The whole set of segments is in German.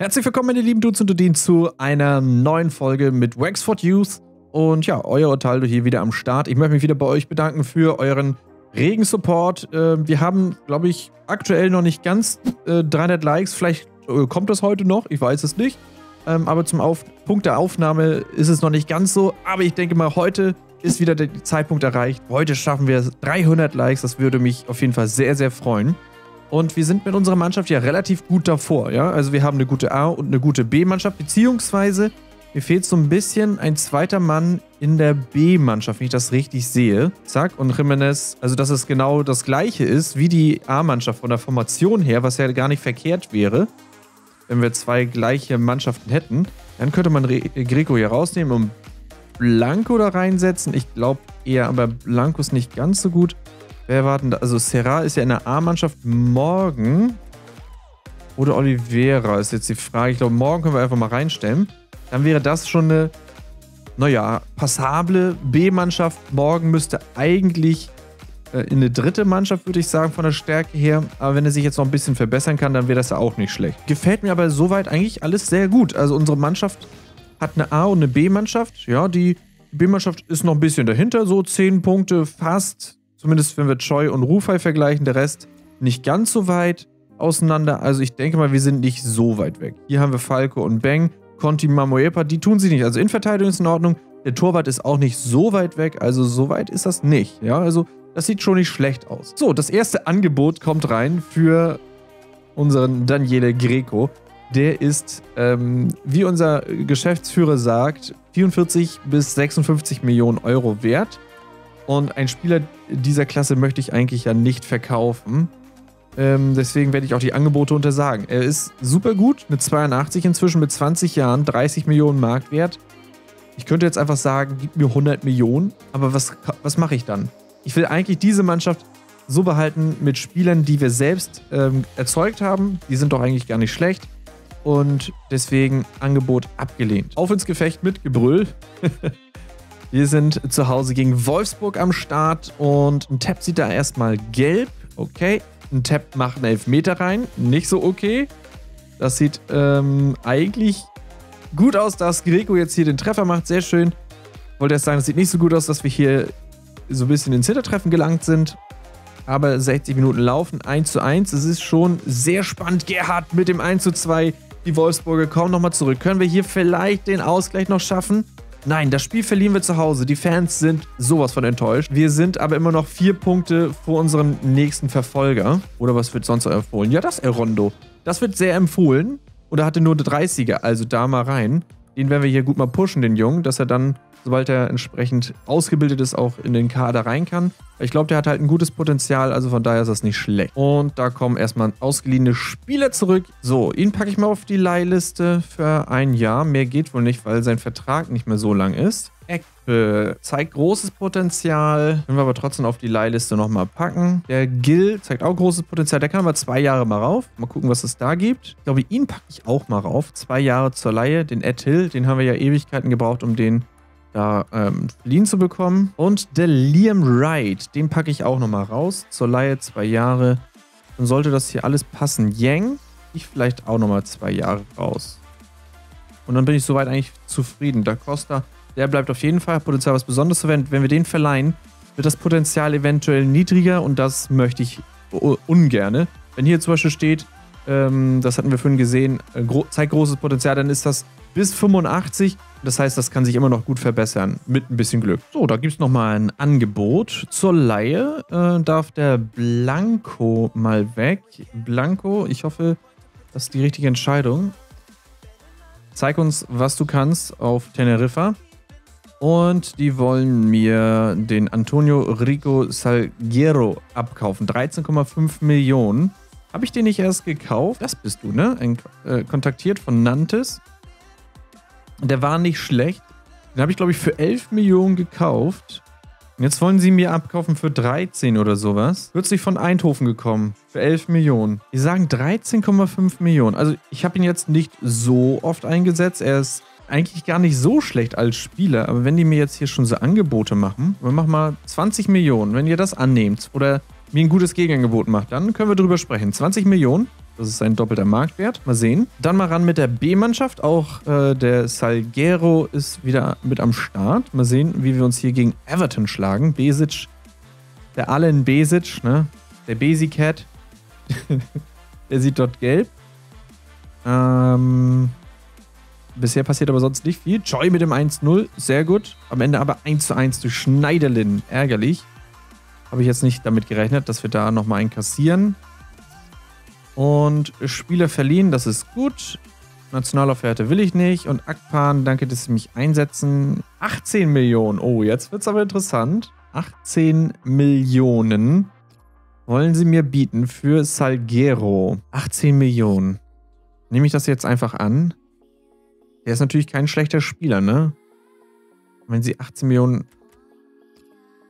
Herzlich willkommen, meine lieben Dudes und Dudin, zu einer neuen Folge mit Wexford Youths. Und ja, euer Othaldo hier wieder am Start. Ich möchte mich wieder bei euch bedanken für euren regen Support. Wir haben, glaube ich, aktuell noch nicht ganz 300 Likes. Vielleicht kommt das heute noch, ich weiß es nicht. Aber zum Punkt der Aufnahme ist es noch nicht ganz so. Aber ich denke mal, heute ist wieder der Zeitpunkt erreicht. Heute schaffen wir 300 Likes. Das würde mich auf jeden Fall sehr, sehr freuen. Und wir sind mit unserer Mannschaft ja relativ gut davor, ja. Also wir haben eine gute A- und eine gute B-Mannschaft, beziehungsweise mir fehlt so ein bisschen ein zweiter Mann in der B-Mannschaft, wenn ich das richtig sehe. Zack, und Jimenez, also dass es genau das gleiche ist wie die A-Mannschaft von der Formation her, was ja gar nicht verkehrt wäre, wenn wir zwei gleiche Mannschaften hätten. Dann könnte man Greco hier rausnehmen und Blanco da reinsetzen. Ich glaube eher, aber Blanco ist nicht ganz so gut. Wer warten da? Also Serra ist ja in der A-Mannschaft morgen. Oder Oliveira ist jetzt die Frage. Ich glaube, morgen können wir einfach mal reinstellen. Dann wäre das schon eine, naja, passable B-Mannschaft. Morgen müsste eigentlich in eine dritte Mannschaft, würde ich sagen, von der Stärke her. Aber wenn er sich jetzt noch ein bisschen verbessern kann, dann wäre das ja auch nicht schlecht. Gefällt mir aber soweit eigentlich alles sehr gut. Also unsere Mannschaft hat eine A- und eine B-Mannschaft. Ja, die B-Mannschaft ist noch ein bisschen dahinter. So 10 Punkte fast. Zumindest wenn wir Choi und Rufai vergleichen, der Rest nicht ganz so weit auseinander. Also ich denke mal, wir sind nicht so weit weg. Hier haben wir Falco und Beng, Conti, Mamoepa, die tun sie nicht. Also Innenverteidigung ist in Ordnung. Der Torwart ist auch nicht so weit weg. Also so weit ist das nicht. Ja, also das sieht schon nicht schlecht aus. So, das erste Angebot kommt rein für unseren Daniele Greco. Der ist, wie unser Geschäftsführer sagt, 44 bis 56 Millionen Euro wert. Und einen Spieler dieser Klasse möchte ich eigentlich ja nicht verkaufen. Deswegen werde ich auch die Angebote untersagen. Er ist super gut, mit 82 inzwischen, mit 20 Jahren, 30 Millionen Marktwert. Ich könnte jetzt einfach sagen, gib mir 100 Millionen. Aber was mache ich dann? Ich will eigentlich diese Mannschaft so behalten mit Spielern, die wir selbst erzeugt haben. Die sind doch eigentlich gar nicht schlecht. Und deswegen Angebot abgelehnt. Auf ins Gefecht mit Gebrüll. Wir sind zu Hause gegen Wolfsburg am Start und ein Tap sieht da erstmal gelb. Okay, ein Tap macht einen Elfmeter rein. Nicht so okay. Das sieht eigentlich gut aus, dass Greco jetzt hier den Treffer macht. Sehr schön. Wollte erst sagen, es sieht nicht so gut aus, dass wir hier so ein bisschen ins Hintertreffen gelangt sind. Aber 60 Minuten laufen, 1:1. Es ist schon sehr spannend. Gerhard mit dem 1:2. Die Wolfsburger kommen nochmal zurück. Können wir hier vielleicht den Ausgleich noch schaffen? Nein, das Spiel verlieren wir zu Hause. Die Fans sind sowas von enttäuscht. Wir sind aber immer noch 4 Punkte vor unserem nächsten Verfolger. Oder was wird sonst empfohlen? Ja, das Erondo. Das wird sehr empfohlen. Oder hatte nur 30er, also da mal rein. Den werden wir hier gut mal pushen, den Jungen, dass er dann, sobald er entsprechend ausgebildet ist, auch in den Kader rein kann. Ich glaube, der hat halt ein gutes Potenzial, also von daher ist das nicht schlecht. Und da kommen erstmal ausgeliehene Spieler zurück. So, ihn packe ich mal auf die Leihliste für ein Jahr. Mehr geht wohl nicht, weil sein Vertrag nicht mehr so lang ist. Ekpe zeigt großes Potenzial. Können wir aber trotzdem auf die Leihliste nochmal packen. Der Gil zeigt auch großes Potenzial. Der kann aber 2 Jahre mal rauf. Mal gucken, was es da gibt. Ich glaube, ihn packe ich auch mal rauf. 2 Jahre zur Leihe. Den Ethyl, den haben wir ja Ewigkeiten gebraucht, um den da fliehen zu bekommen. Und der Liam Wright, den packe ich auch nochmal raus. Zur Leihe 2 Jahre. Dann sollte das hier alles passen. Yang, ich vielleicht auch nochmal 2 Jahre raus. Und dann bin ich soweit eigentlich zufrieden. Da Costa, der bleibt auf jeden Fall. Potenzial, was Besonderes zu werden. Wenn wir den verleihen, wird das Potenzial eventuell niedriger. Und das möchte ich ungerne. Wenn hier zum Beispiel steht, das hatten wir vorhin gesehen, zeigt großes Potenzial, dann ist das bis 85. Das heißt, das kann sich immer noch gut verbessern. Mit ein bisschen Glück. So, da gibt es nochmal ein Angebot. Zur Leihe darf der Blanco mal weg. Blanco, ich hoffe, das ist die richtige Entscheidung. Zeig uns, was du kannst auf Teneriffa. Und die wollen mir den Antonio Rico Salguero abkaufen. 13,5 Millionen. Habe ich den nicht erst gekauft? Das bist du, ne? Kontaktiert von Nantes. Der war nicht schlecht. Den habe ich, glaube ich, für 11 Millionen gekauft. Und jetzt wollen sie mir abkaufen für 13 oder sowas. Kürzlich von Eindhoven gekommen. Für 11 Millionen. Die sagen 13,5 Millionen. Also ich habe ihn jetzt nicht so oft eingesetzt. Er ist eigentlich gar nicht so schlecht als Spieler. Aber wenn die mir jetzt hier schon so Angebote machen, wir machen mal 20 Millionen. Wenn ihr das annehmt oder mir ein gutes Gegenangebot macht, dann können wir drüber sprechen. 20 Millionen. Das ist ein doppelter Marktwert. Mal sehen. Dann mal ran mit der B-Mannschaft. Auch der Salguero ist wieder mit am Start. Mal sehen, wie wir uns hier gegen Everton schlagen. Besic, der Allen Besic, ne? Der Besicat. Der sieht dort gelb. Bisher passiert aber sonst nicht viel. Joy mit dem 1-0. Sehr gut. Am Ende aber 1-1 durch Schneiderlin. Ärgerlich. Habe ich jetzt nicht damit gerechnet, dass wir da nochmal einen kassieren. Und Spieler verliehen, das ist gut. Nationalaufwerte will ich nicht. Und Akpan, danke, dass Sie mich einsetzen. 18 Millionen. Oh, jetzt wird es aber interessant. 18 Millionen wollen Sie mir bieten für Salguero. 18 Millionen. Nehme ich das jetzt einfach an? Der ist natürlich kein schlechter Spieler, ne? Wenn Sie 18 Millionen...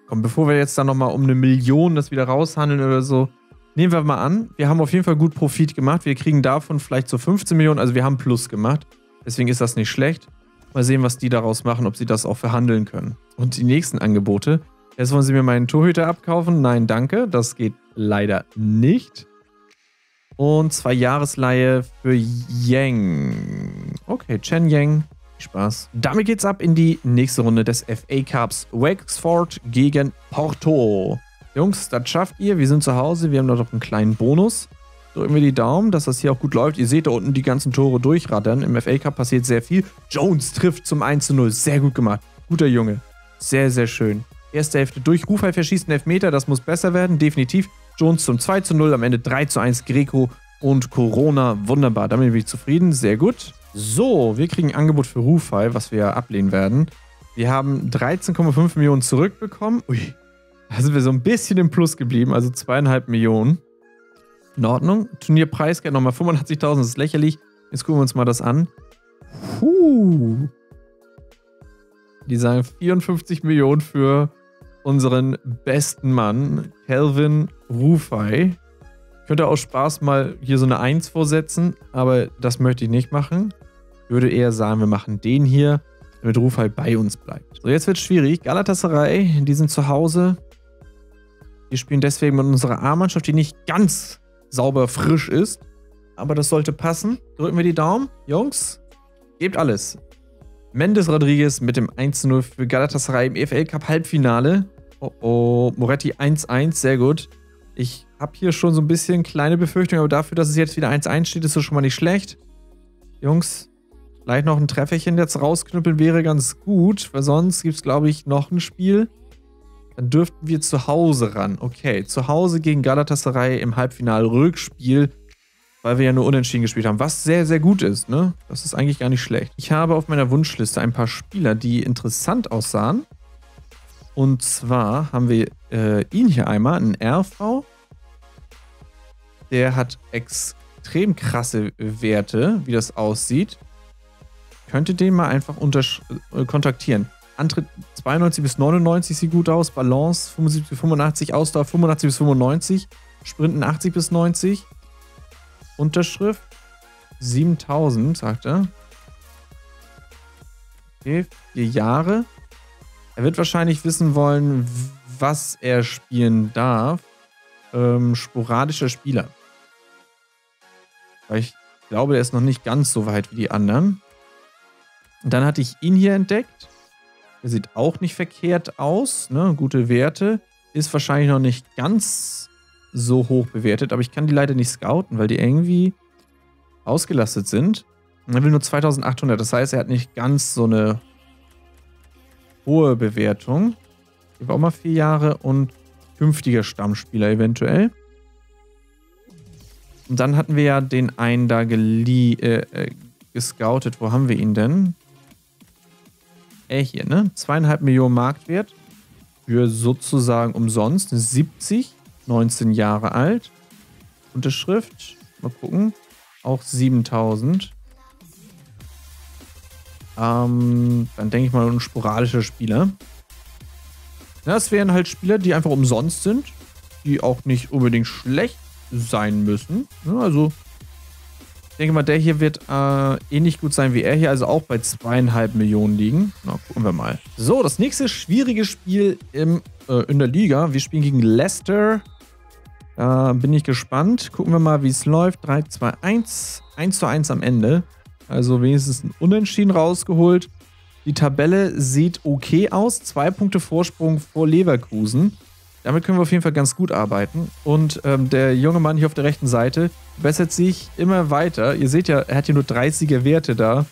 Komm, bevor wir jetzt da nochmal um 1 Million das wieder raushandeln oder so... Nehmen wir mal an, wir haben auf jeden Fall gut Profit gemacht. Wir kriegen davon vielleicht so 15 Millionen, also wir haben Plus gemacht. Deswegen ist das nicht schlecht. Mal sehen, was die daraus machen, ob sie das auch verhandeln können. Und die nächsten Angebote. Jetzt wollen sie mir meinen Torhüter abkaufen. Nein, danke. Das geht leider nicht. Und 2 Jahresleihe für Yang. Okay, Chen Yang. Spaß. Damit geht's ab in die nächste Runde des FA Cups. Wexford gegen Porto. Jungs, das schafft ihr. Wir sind zu Hause. Wir haben da doch einen kleinen Bonus. Drücken wir die Daumen, dass das hier auch gut läuft. Ihr seht da unten die ganzen Tore durchrattern. Im FA Cup passiert sehr viel. Jones trifft zum 1-0. Sehr gut gemacht. Guter Junge. Sehr, sehr schön. Erste Hälfte durch. Rufai verschießt einen Elfmeter. Das muss besser werden. Definitiv. Jones zum 2-0. Am Ende 3-1. Greco und Corona. Wunderbar. Damit bin ich zufrieden. Sehr gut. So, wir kriegen ein Angebot für Rufai, was wir ablehnen werden. Wir haben 13,5 Millionen zurückbekommen. Ui. Da sind wir so ein bisschen im Plus geblieben, also 2,5 Millionen. In Ordnung. Turnierpreisgeld nochmal 85.000, das ist lächerlich. Jetzt gucken wir uns mal das an. Puh. Die sagen 54 Millionen für unseren besten Mann, Calvin Rufai. Ich könnte auch Spaß mal hier so eine 1 vorsetzen, aber das möchte ich nicht machen. Ich würde eher sagen, wir machen den hier, damit Rufai bei uns bleibt. So, jetzt wird es schwierig. Galatasaray, die sind zu Hause. Wir spielen deswegen mit unserer A-Mannschaft, die nicht ganz sauber frisch ist. Aber das sollte passen. Drücken wir die Daumen. Jungs, gebt alles. Mendes Rodriguez mit dem 1-0 für Galatasaray im EFL Cup Halbfinale. Oh oh, Moretti 1-1, sehr gut. Ich habe hier schon so ein bisschen kleine Befürchtungen, aber dafür, dass es jetzt wieder 1-1 steht, ist das schon mal nicht schlecht. Jungs, vielleicht noch ein Trefferchen jetzt rausknüppeln wäre ganz gut, weil sonst gibt es, glaube ich, noch ein Spiel. Dann dürften wir zu Hause ran. Okay, zu Hause gegen Galatasaray im Halbfinal-Rückspiel, weil wir ja nur unentschieden gespielt haben, was sehr, sehr gut ist, ne? Das ist eigentlich gar nicht schlecht. Ich habe auf meiner Wunschliste ein paar Spieler, die interessant aussahen. Und zwar haben wir ihn hier einmal, einen RV. Der hat extrem krasse Werte, wie das aussieht. Könnte den mal einfach kontaktieren. Antritt 92 bis 99 sieht gut aus. Balance 75 bis 85. Ausdauer 85 bis 95. Sprinten 80 bis 90. Unterschrift 7000, sagt er. Okay, 4 Jahre. Er wird wahrscheinlich wissen wollen, was er spielen darf. Sporadischer Spieler. Weil ich glaube, er ist noch nicht ganz so weit wie die anderen. Und dann hatte ich ihn hier entdeckt. Der sieht auch nicht verkehrt aus, ne? Gute Werte. Ist wahrscheinlich noch nicht ganz so hoch bewertet, aber ich kann die leider nicht scouten, weil die irgendwie ausgelastet sind. Und er will nur 2800, das heißt, er hat nicht ganz so eine hohe Bewertung. Ich habe auch mal 4 Jahre und künftiger Stammspieler eventuell. Und dann hatten wir ja den einen da gescoutet. Wo haben wir ihn denn? Hier, ne? 2,5 Millionen Marktwert. Für sozusagen umsonst. 70, 19 Jahre alt. Unterschrift. Mal gucken. Auch 7000. Dann denke ich mal ein sporadischer Spieler. Das wären halt Spieler, die einfach umsonst sind. Die auch nicht unbedingt schlecht sein müssen. Also ich denke mal, der hier wird ähnlich gut sein wie er hier, also auch bei 2,5 Millionen liegen. Na, gucken wir mal. So, das nächste schwierige Spiel in der Liga. Wir spielen gegen Leicester. Bin ich gespannt. Gucken wir mal, wie es läuft. 3, 2, 1. 1:1 am Ende. Also wenigstens ein Unentschieden rausgeholt. Die Tabelle sieht okay aus. 2 Punkte Vorsprung vor Leverkusen. Damit können wir auf jeden Fall ganz gut arbeiten. Und der junge Mann hier auf der rechten Seite bessert sich immer weiter. Ihr seht ja, er hat hier nur 30er Werte da.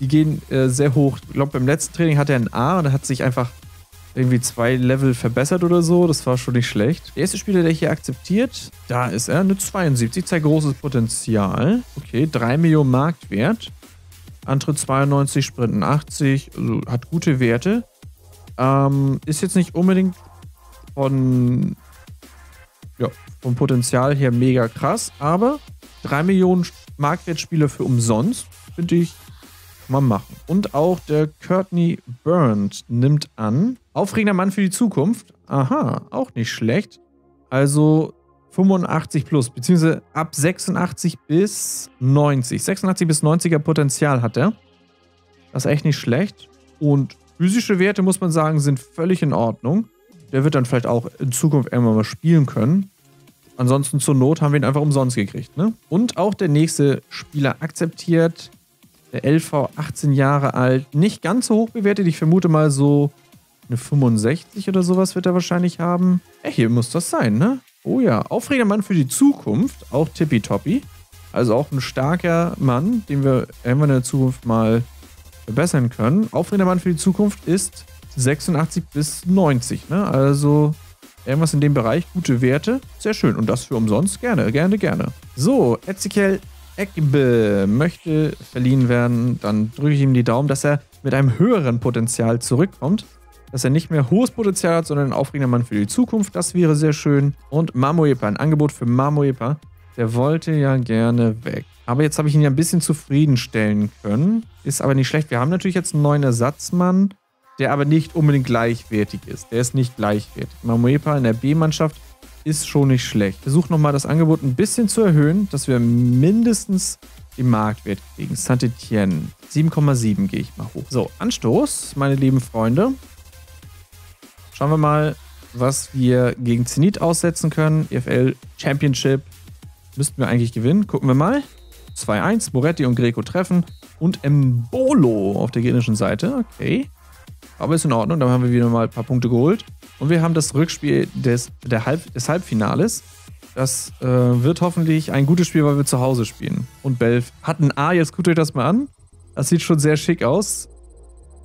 Die gehen sehr hoch. Ich glaube, beim letzten Training hat er ein A und hat sich einfach irgendwie 2 Level verbessert oder so. Das war schon nicht schlecht. Der erste Spieler, der hier akzeptiert, da ist er. Eine 72, zeigt großes Potenzial. Okay, 3 Millionen Marktwert. Antritt 92, Sprinten 80. Also hat gute Werte. Ist jetzt nicht unbedingt von, ja, vom Potenzial her mega krass. Aber 3 Millionen Marktwertspieler für umsonst, finde ich, mal machen. Und auch der Courtney Burnt nimmt an. Aufregender Mann für die Zukunft. Aha, auch nicht schlecht. Also 85 plus, beziehungsweise ab 86 bis 90. 86 bis 90er Potenzial hat er. Das ist echt nicht schlecht. Und physische Werte, muss man sagen, sind völlig in Ordnung. Der wird dann vielleicht auch in Zukunft irgendwann mal spielen können. Ansonsten zur Not haben wir ihn einfach umsonst gekriegt, ne? Und auch der nächste Spieler akzeptiert. Der LV, 18 Jahre alt, nicht ganz so hoch bewertet. Ich vermute mal so eine 65 oder sowas wird er wahrscheinlich haben. Ey, hier muss das sein, ne? Oh ja, aufregender Mann für die Zukunft, auch tippitoppi. Also auch ein starker Mann, den wir irgendwann in der Zukunft mal verbessern können. Aufregender Mann für die Zukunft ist 86 bis 90, ne? Also irgendwas in dem Bereich, gute Werte, sehr schön. Und das für umsonst, gerne, gerne, gerne. So, Ezekiel Ekbe möchte verliehen werden, dann drücke ich ihm die Daumen, dass er mit einem höheren Potenzial zurückkommt. Dass er nicht mehr hohes Potenzial hat, sondern ein aufregender Mann für die Zukunft. Das wäre sehr schön. Und Mamoyepa, ein Angebot für Mamoyepa. Der wollte ja gerne weg. Aber jetzt habe ich ihn ja ein bisschen zufriedenstellen können. Ist aber nicht schlecht. Wir haben natürlich jetzt einen neuen Ersatzmann, der aber nicht unbedingt gleichwertig ist. Der ist nicht gleichwertig. Mamoyepa in der B-Mannschaft ist schon nicht schlecht. Versuch nochmal das Angebot ein bisschen zu erhöhen, dass wir mindestens den Marktwert kriegen. Saint-Étienne, 7,7 gehe ich mal hoch. So, Anstoß, meine lieben Freunde. Schauen wir mal, was wir gegen Zenit aussetzen können. EFL Championship müssten wir eigentlich gewinnen. Gucken wir mal. 2-1, Moretti und Greco treffen. Und Mbolo auf der gegnerischen Seite. Okay. Aber ist in Ordnung, dann haben wir wieder mal ein paar Punkte geholt. Und wir haben das Rückspiel des Halbfinales. Das wird hoffentlich ein gutes Spiel, weil wir zu Hause spielen. Und Belf hat ein A, jetzt guckt euch das mal an. Das sieht schon sehr schick aus.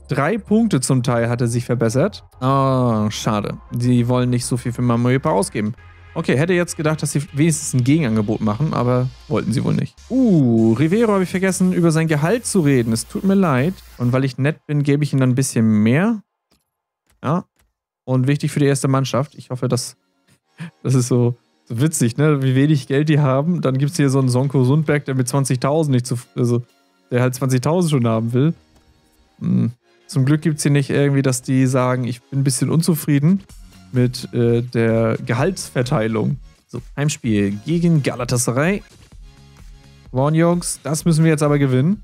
3 Punkte zum Teil hat er sich verbessert. Ah, schade. Die wollen nicht so viel für Mamoyepa ausgeben. Okay, hätte jetzt gedacht, dass sie wenigstens ein Gegenangebot machen, aber wollten sie wohl nicht. Rivero habe ich vergessen, über sein Gehalt zu reden. Es tut mir leid. Und weil ich nett bin, gebe ich ihm dann ein bisschen mehr. Ja. Und wichtig für die erste Mannschaft. Ich hoffe, dass das ist so witzig, ne? Wie wenig Geld die haben. Dann gibt es hier so einen Sonko Sundberg, der mit 20.000 nicht zu. Also, der halt 20.000 schon haben will. Zum Glück gibt es hier nicht irgendwie, dass die sagen, ich bin ein bisschen unzufrieden mit der Gehaltsverteilung. So, Heimspiel gegen Galatasaray. Warn, Jungs, das müssen wir jetzt aber gewinnen.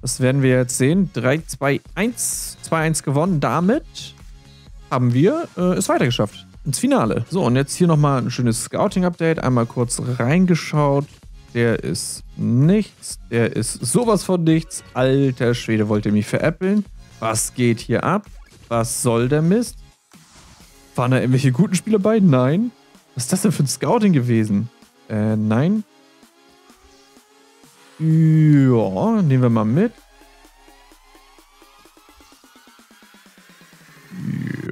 Das werden wir jetzt sehen. 3-2-1. 2-1 gewonnen. Damit haben wir es weitergeschafft. Ins Finale. So, und jetzt hier nochmal ein schönes Scouting-Update. Einmal kurz reingeschaut. Der ist nichts. Der ist sowas von nichts. Alter Schwede, wollt ihr mich veräppeln? Was geht hier ab? Was soll der Mist? Waren da irgendwelche guten Spieler bei? Nein. Was ist das denn für ein Scouting gewesen? Nein. Ja, nehmen wir mal mit.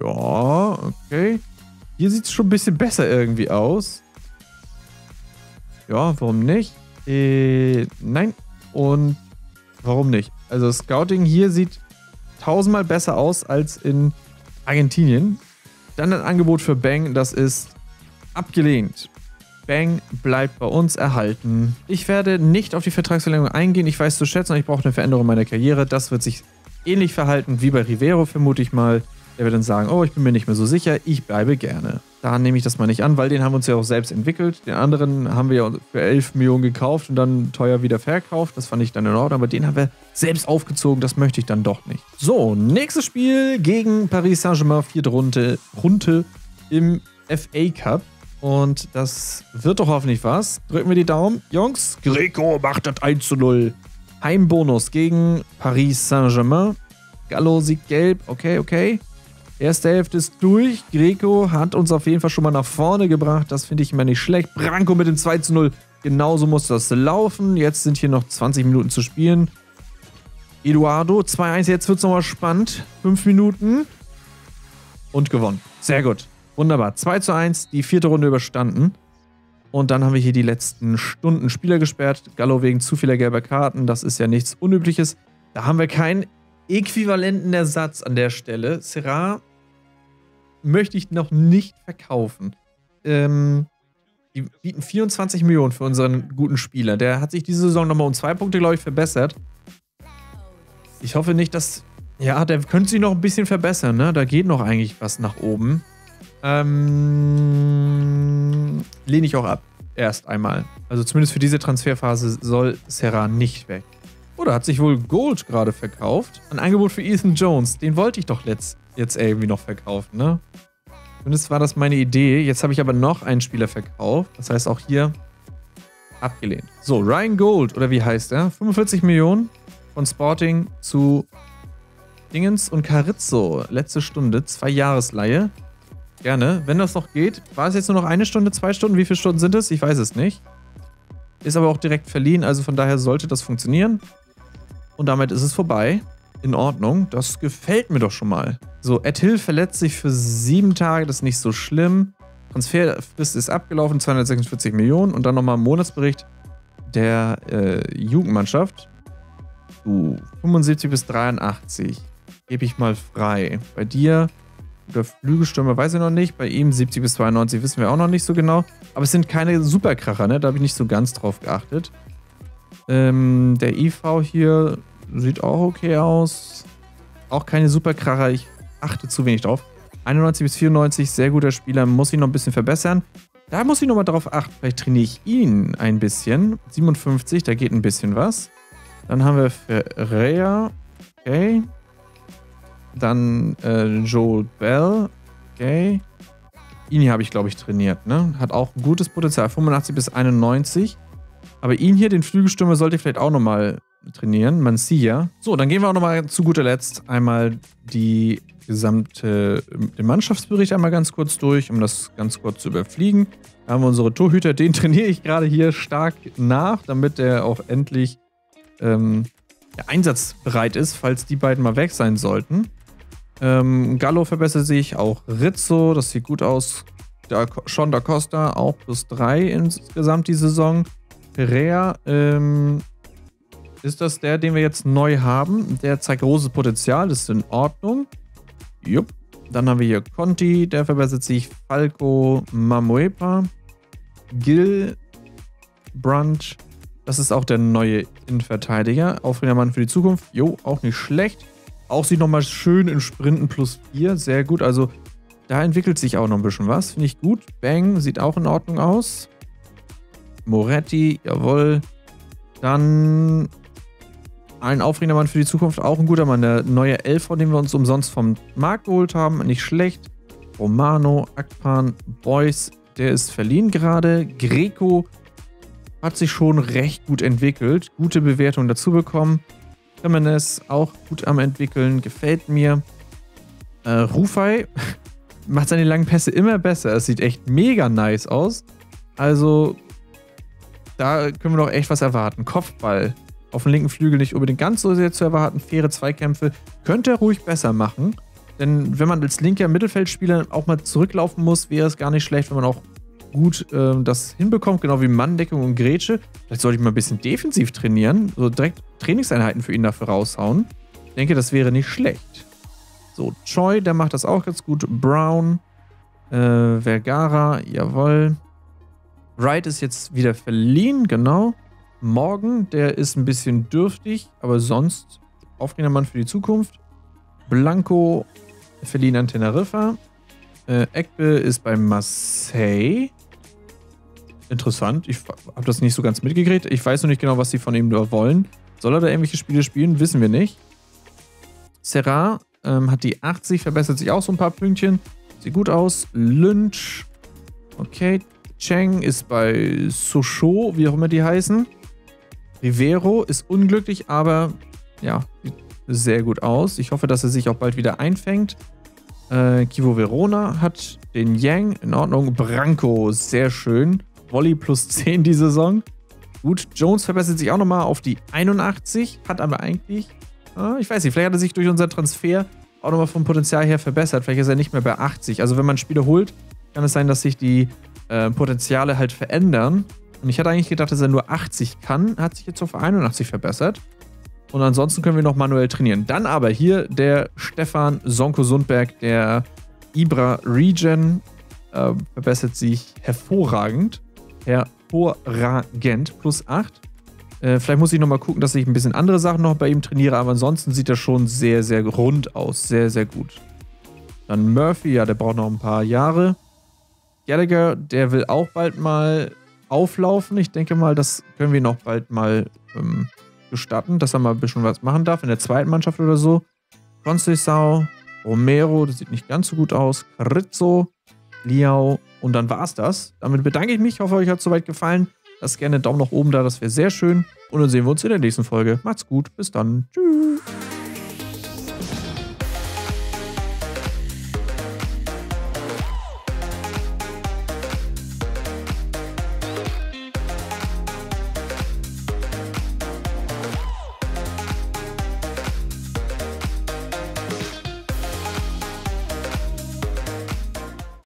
Ja, okay. Hier sieht es schon ein bisschen besser irgendwie aus. Ja, warum nicht? Nein. Und warum nicht? Also das Scouting hier sieht tausendmal besser aus als in Argentinien. Dann ein Angebot für Bang, das ist abgelehnt. Bang bleibt bei uns erhalten. Ich werde nicht auf die Vertragsverlängerung eingehen. Ich weiß zu schätzen, ich brauche eine Veränderung meiner Karriere. Das wird sich ähnlich verhalten wie bei Rivero, vermute ich mal. Der wird dann sagen, oh, ich bin mir nicht mehr so sicher, ich bleibe gerne. Da nehme ich das mal nicht an, weil den haben wir uns ja auch selbst entwickelt. Den anderen haben wir ja für 11 Millionen gekauft und dann teuer wieder verkauft. Das fand ich dann in Ordnung, aber den haben wir selbst aufgezogen. Das möchte ich dann doch nicht. So, nächstes Spiel gegen Paris Saint-Germain, 4. Runde im FA Cup. Und das wird doch hoffentlich was. Drücken wir die Daumen. Jungs, Greco macht das 1:0. Heimbonus gegen Paris Saint-Germain. Gallo siegt gelb. Okay, okay. Erste Hälfte ist durch. Greco hat uns auf jeden Fall schon mal nach vorne gebracht. Das finde ich immer nicht schlecht. Branko mit dem 2:0. Genauso muss das laufen. Jetzt sind hier noch 20 Minuten zu spielen. Eduardo, 2:1. Jetzt wird es nochmal spannend. 5 Minuten. Und gewonnen. Sehr gut. Wunderbar. 2:1. Die vierte Runde überstanden. Und dann haben wir hier die letzten Stunden Spieler gesperrt. Gallo wegen zu vieler gelber Karten. Das ist ja nichts Unübliches. Da haben wir keinen äquivalenten Ersatz an der Stelle. Serra möchte ich noch nicht verkaufen. Die bieten 24 Millionen für unseren guten Spieler. Der hat sich diese Saison nochmal um 2 Punkte, glaube ich, verbessert. Ich hoffe nicht, dass... Ja, der könnte sich noch ein bisschen verbessern, ne? Da geht noch eigentlich was nach oben. Lehne ich auch ab. Erst einmal. Also zumindest für diese Transferphase soll Serra nicht weg. Oder hat sich wohl Gold gerade verkauft? Ein Angebot für Ethan Jones. Den wollte ich doch jetzt irgendwie noch verkaufen, ne? Zumindest war das meine Idee. Jetzt habe ich aber noch einen Spieler verkauft. Das heißt auch hier abgelehnt. So, Ryan Gold, oder wie heißt er? 45 Millionen von Sporting zu Dingens und Carizzo. Letzte Stunde, 2-Jahresleihe. Gerne, wenn das noch geht. War es jetzt nur noch 1 Stunde, 2 Stunden? Wie viele Stunden sind es? Ich weiß es nicht. Ist aber auch direkt verliehen, also von daher sollte das funktionieren. Und damit ist es vorbei. In Ordnung, das gefällt mir doch schon mal. So, Ed Hill verletzt sich für 7 Tage, das ist nicht so schlimm. Transferfrist ist abgelaufen, 246 Millionen. Und dann nochmal ein Monatsbericht der Jugendmannschaft. 75 bis 83. Gebe ich mal frei. Bei dir, der Flügelstürmer, weiß ich noch nicht. Bei ihm 70 bis 92 wissen wir auch noch nicht so genau. Aber es sind keine Superkracher, ne? Da habe ich nicht so ganz drauf geachtet. Der IV hier... Sieht auch okay aus. Auch keine Superkracher. Ich achte zu wenig drauf. 91 bis 94, sehr guter Spieler. Muss ich noch ein bisschen verbessern. Da muss ich nochmal drauf achten. Vielleicht trainiere ich ihn ein bisschen. 57, da geht ein bisschen was. Dann haben wir Ferreira. Okay. Dann Joel Bell. Okay. Ihn hier habe ich, glaube ich, trainiert. Ne? Hat auch ein gutes Potenzial. 85 bis 91. Aber ihn hier, den Flügelstürmer, sollte ich vielleicht auch nochmal... trainieren. Man sieht ja. So, dann gehen wir auch nochmal zu guter Letzt einmal den Mannschaftsbericht einmal ganz kurz durch, um das ganz kurz zu überfliegen. Da haben wir unsere Torhüter, den trainiere ich gerade hier stark nach, damit er auch endlich einsatzbereit ist, falls die beiden mal weg sein sollten. Gallo verbessert sich, auch Rizzo, das sieht gut aus. Sean Da Costa auch +3 insgesamt die Saison. Perea, ist das der, den wir jetzt neu haben? Der zeigt großes Potenzial, das ist in Ordnung. Jupp. Dann haben wir hier Conti, der verbessert sich. Falco, Mamuepa, Gil, Brunch. Das ist auch der neue Innenverteidiger. Aufregender Mann für die Zukunft. Jo, auch nicht schlecht. Auch sieht nochmal schön in Sprinten +4. Sehr gut. Also da entwickelt sich auch noch ein bisschen was. Finde ich gut. Bang, sieht auch in Ordnung aus. Moretti, jawohl. Dann... Ein aufregender Mann für die Zukunft, auch ein guter Mann. Der neue Elfer, den wir uns umsonst vom Markt geholt haben, nicht schlecht. Romano, Akpan, Boys, der ist verliehen gerade. Greco hat sich schon recht gut entwickelt. Gute Bewertung dazu bekommen. Jimenez auch gut am entwickeln, gefällt mir. Rufai macht seine langen Pässe immer besser. Es sieht echt mega nice aus. Also da können wir noch echt was erwarten. Kopfball. Auf dem linken Flügel nicht unbedingt ganz so sehr zu erwarten. Faire Zweikämpfe könnte er ruhig besser machen. Denn wenn man als linker Mittelfeldspieler auch mal zurücklaufen muss, wäre es gar nicht schlecht, wenn man auch gut das hinbekommt. Genau wie Manndeckung und Grätsche. Vielleicht sollte ich mal ein bisschen defensiv trainieren. So direkt Trainingseinheiten für ihn dafür raushauen. Ich denke, das wäre nicht schlecht. So, Choi, der macht das auch ganz gut. Brown, Vergara, jawohl. Wright ist jetzt wieder verliehen, genau. Morgan, der ist ein bisschen dürftig, aber sonst aufregender Mann für die Zukunft. Blanco verliehen an Teneriffa. Ekbe ist bei Marseille. Interessant, ich habe das nicht so ganz mitgekriegt. Ich weiß noch nicht genau, was sie von ihm dort wollen. Soll er da irgendwelche Spiele spielen? Wissen wir nicht. Serra hat die 80, verbessert sich auch so ein paar Pünktchen. Sieht gut aus. Lynch Okay, Cheng ist bei Sochaux, wie auch immer die heißen. Rivero ist unglücklich, aber ja, sieht sehr gut aus. Ich hoffe, dass er sich auch bald wieder einfängt. Kivo Verona hat den Yang, in Ordnung. Branco, sehr schön. Volley plus 10 die Saison. Gut, Jones verbessert sich auch nochmal auf die 81, hat aber eigentlich, ich weiß nicht, vielleicht hat er sich durch unseren Transfer auch nochmal vom Potenzial her verbessert. Vielleicht ist er nicht mehr bei 80. Also wenn man Spieler holt, kann es sein, dass sich die Potenziale halt verändern. Und ich hatte eigentlich gedacht, dass er nur 80 kann, hat sich jetzt auf 81 verbessert. Und ansonsten können wir noch manuell trainieren. Dann aber hier der Stefan Sonko-Sundberg, der Ibra Regen, verbessert sich hervorragend. Hervorragend, plus 8. Vielleicht muss ich nochmal gucken, dass ich ein bisschen andere Sachen noch bei ihm trainiere, aber ansonsten sieht er schon sehr, sehr rund aus. Sehr, sehr gut. Dann Murphy, ja, der braucht noch ein paar Jahre. Gallagher, der will auch bald mal auflaufen. Ich denke mal, das können wir noch bald mal gestatten, dass er mal ein bisschen was machen darf in der zweiten Mannschaft oder so. Conceição, Romero, das sieht nicht ganz so gut aus. Rizzo, Liao und dann war's das. Damit bedanke ich mich. Ich hoffe, euch hat es soweit gefallen. Lasst gerne einen Daumen nach oben da, das wäre sehr schön. Und dann sehen wir uns in der nächsten Folge. Macht's gut, bis dann. Tschüss.